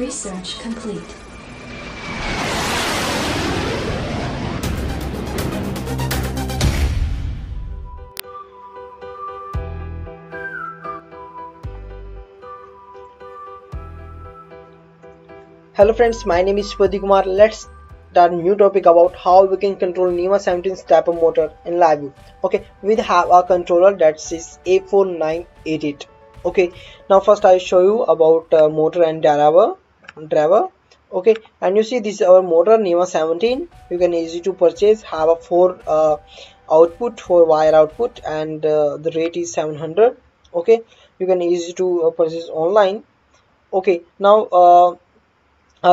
Research complete. Hello friends, my name is Pardeep Kumar. Let's start a new topic about how we can control NEMA 17 stepper motor in live view. Okay, we have a controller that is A4988. Okay, now first I show you about motor and driver. Okay, and you see this is our motor NEMA 17. You can easy to purchase. Have a 4 wire output, and the rate is 700. Okay, you can easy to purchase online. Okay, now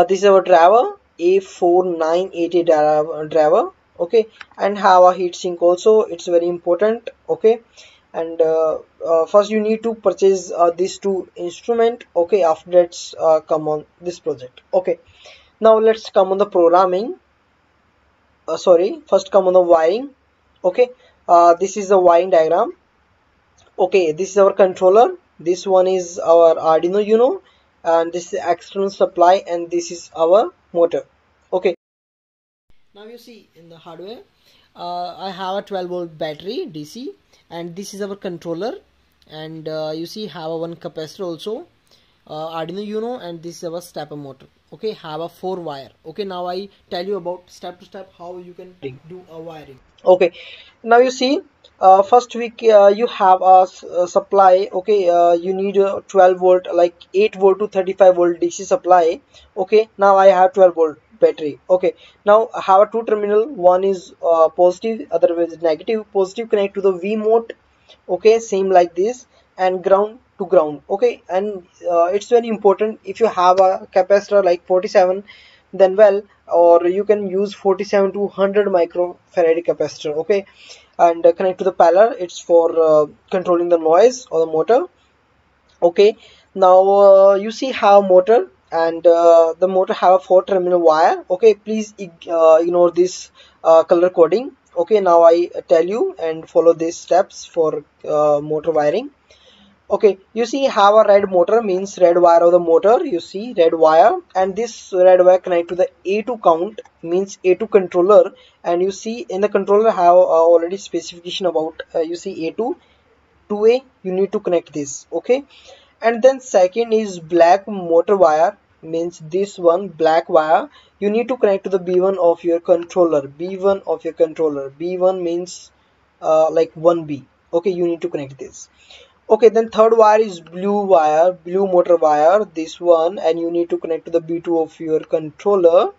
this is our driver, A4988 driver. Okay, and have a heatsink also. It's very important. Okay, and first you need to purchase these two instrument. Okay, after that come on this project. Okay, now let's come on the programming. First come on the wiring. Okay, this is the wiring diagram. Okay, this is our controller. This one is our Arduino UNO, and this is external supply, and this is our motor. Okay, now you see in the hardware I have a 12-volt battery DC, and this is our controller, and you see have a 1 capacitor also, Arduino UNO, and this is our stepper motor. Okay, have a 4 wire. Okay, now I tell you about step to step how you can do a wiring. Okay, now you see first week you have a supply. Okay, you need a 12-volt, like 8-volt to 35-volt DC supply. Okay, now I have 12-volt battery. Okay, now I have a 2 terminal. One is positive, other is negative. Positive connect to the V mode. Okay, same like this, and ground to ground. Okay, and it's very important. If you have a capacitor like 47, then or you can use 47 to 100 microfarad capacitor. Okay, and connect to the parallel. It's for controlling the noise or the motor. Okay, now you see how motor, and the motor have a 4-terminal wire. Okay, please ignore this color coding. Okay, now I tell you and follow these steps for motor wiring. Okay, you see have a red motor, means red wire of the motor. You see red wire, and this red wire connect to the A2 count, means A2 controller. And you see in the controller have already specification about you see A2, 2A, you need to connect this. Okay, and then second is black motor wire, means this one black wire you need to connect to the B1 of your controller. B1 means like 1B. Okay, you need to connect this. Okay, then third wire is blue wire, blue motor wire, this one, and you need to connect to the B2 of your controller,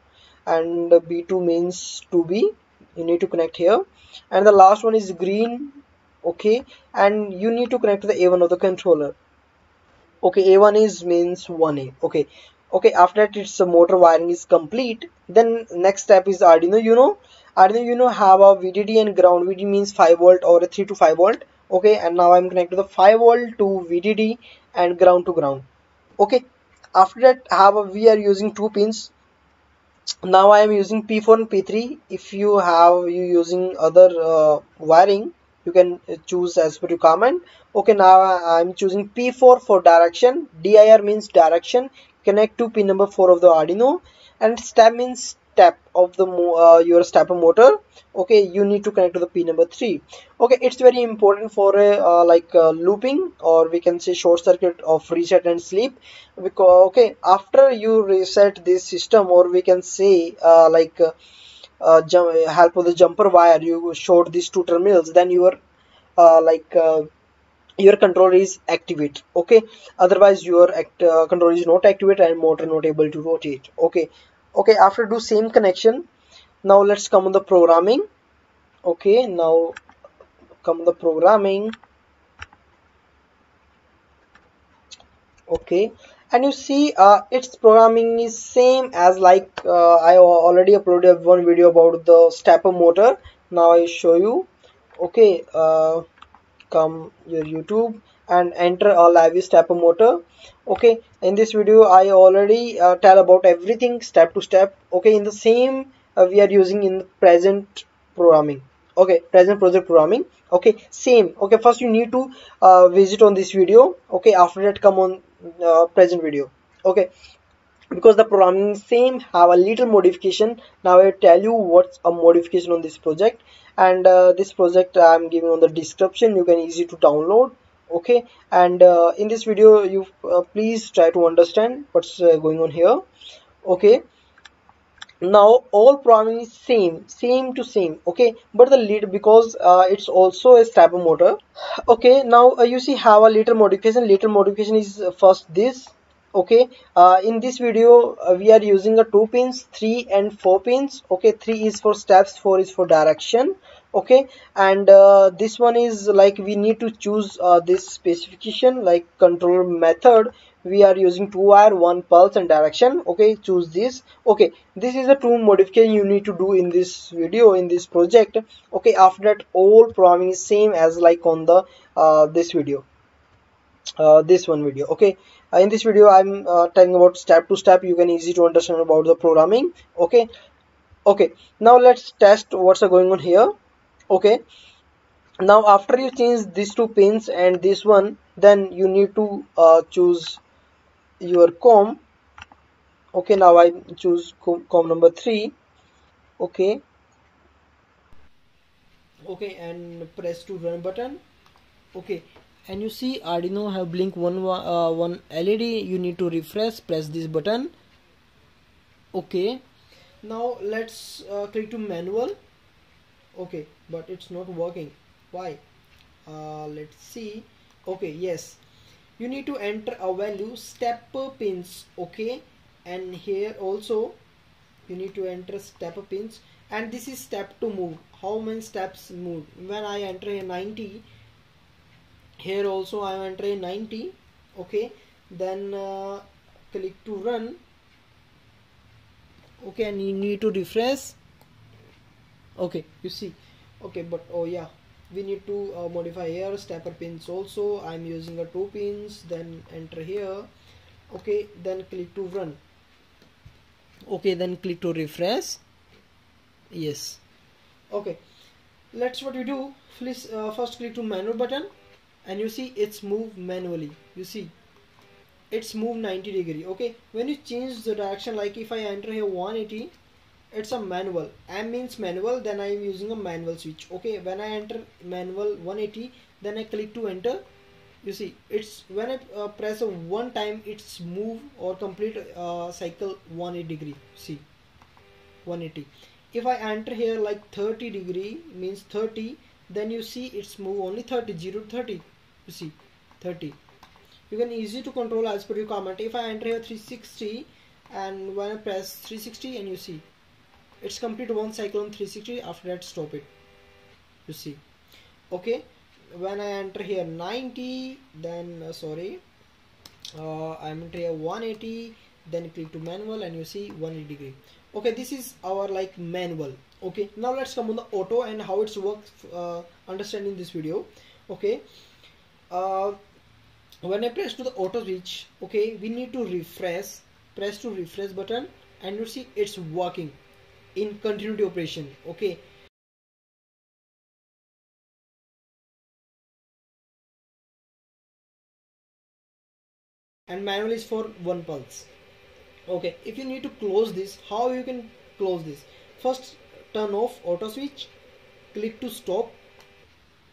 and B2 means 2B, you need to connect here. And the last one is green. Okay, and you need to connect to the A1 of the controller. Okay, A1 is means 1A. Okay, okay, after that it's motor wiring is complete. Then next step is Arduino UNO. Arduino UNO have a VDD and ground. VDD means 5-volt or a 3 to 5-volt. Okay, and now I'm connected to the 5-volt to VDD and ground to ground. Okay, after that we are using 2 pins. Now I am using P4 and P3. If you have using other wiring, you can choose as per your comment. Okay, now I'm choosing P4 for direction. DIR means direction. Connect to pin number 4 of the Arduino, and step means step of the your stepper motor. Okay, you need to connect to the pin number 3. Okay, it's very important for a like looping, or we can say short circuit of reset and sleep. Because okay, after you reset this system, or we can say like help of the jumper wire, you short these 2 terminals, then your your controller is activated. Okay, otherwise your controller is not activated and motor not able to rotate. Okay. Okay, after do same connection. Now let's come on the programming. Okay, now come the programming. Okay, and you see its programming is same as like I already uploaded one video about the stepper motor. Now I show you. Okay, come your YouTube and enter a live stepper motor. Okay, in this video I already tell about everything step to step. Okay, in the same we are using in the present programming. Okay, present project programming. Okay, same. Okay, first you need to visit on this video. Okay, after that come on present video. Okay, because the programming same have a little modification. Now I tell you what's a modification on this project, and this project I'm giving on the description, you can easy to download. Okay, and in this video you please try to understand what's going on here. Okay, now all programming is same to same. Okay, but the lead because it's also a stepper motor. Okay, now you see have a little modification is first this. Okay, in this video we are using the 2 pins 3 and 4 pins. Okay, 3 is for steps, 4 is for direction. Okay, and this one is like we need to choose this specification, like controller method we are using 2 wire 1 pulse and direction. Okay, choose this. Okay, this is a 2 modification you need to do in this video, in this project. Okay, after that all programming is same as like on the this one video. Okay, in this video I'm talking about step to step, you can easy to understand about the programming. Okay, okay, now let's test what's going on here. Okay, now after you change these 2 pins and this one, then you need to choose your COM. Okay, now I choose COM number 3. Okay, okay, and press to run button. Okay, and you see Arduino have blink one LED, you need to refresh, press this button. Okay, now let's click to manual. Okay, but it's not working, why? Let's see. Okay, yes, you need to enter a value stepper pins. Okay, and here also you need to enter stepper pins, and this is step to move, how many steps move. When I enter a 90, here also I am entering 90. Okay, then click to run. Okay, and you need to refresh. Okay, you see. Okay, but oh yeah, we need to modify here stepper pins also. I am using a 2 pins, then enter here. Okay, then click to run. Okay, then click to refresh. Yes. Okay, let's what you do. Please first click to manual button. And you see it's move manually, you see it's move 90 degree. Okay, when you change the direction, like if I enter here 180, it's a manual, M means manual, then I am using a manual switch. Okay, when I enter manual 180, then I click to enter, you see it's when I press one time, it's move or complete cycle 180 degree. See 180. If I enter here like 30 degree means 30, then you see it's move only 30 0 30. You see 30. You can easy to control as per your comment. If I enter here 360 and when I press 360, and you see it's complete one cycle on 360, after that stop it, you see. Okay, when I enter here 90, then I enter here 180, then click to manual and you see 180 degree. Okay, this is our like manual. Okay, now let's come on the auto and how it's works, understand in this video. Okay, when I press to the auto switch, okay, we need to refresh, press to refresh button, and you see it's working in continuity operation. Okay, and manual is for 1 pulse. Okay, if you need to close this, how you can close this? First turn off auto switch, click to stop,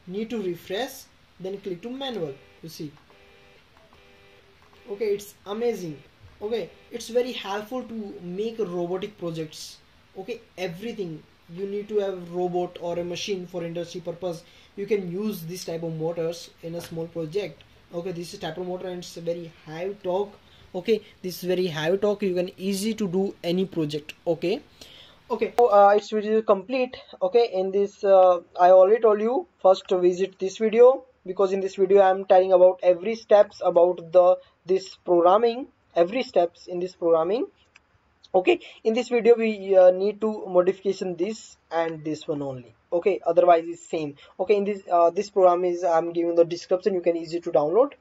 need to refresh, then click to manual, you see. Okay, it's amazing. Okay, it's very helpful to make robotic projects. Okay, everything you need to have robot or a machine for industry purpose, you can use this type of motors in a small project. Okay, this is type of motor and it's very high torque. Okay, this is very high torque, you can easy to do any project. Okay, okay, so it's video complete. Okay, in this I already told you first to visit this video, because in this video I am telling about every steps about this programming, every steps in this programming. Okay, in this video we need to modification this and this one only. Okay, otherwise it's same. Okay, in this program is I'm giving the description, you can easy to download.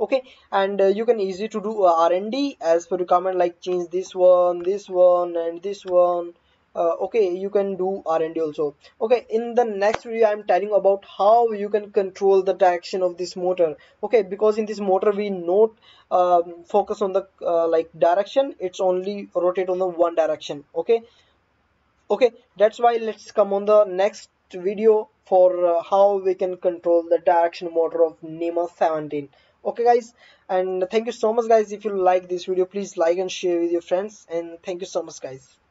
Okay, and you can easy to do R&D as per your comment, like change this one and this one okay, you can do R&D also. Okay, in the next video I'm telling about how you can control the direction of this motor. Okay, because in this motor we not focus on the like direction, it's only rotate on the one direction. Okay, that's why let's come on the next video for how we can control the direction motor of NEMA 17. Okay guys, and thank you so much guys. If you like this video, please like and share with your friends, and thank you so much guys.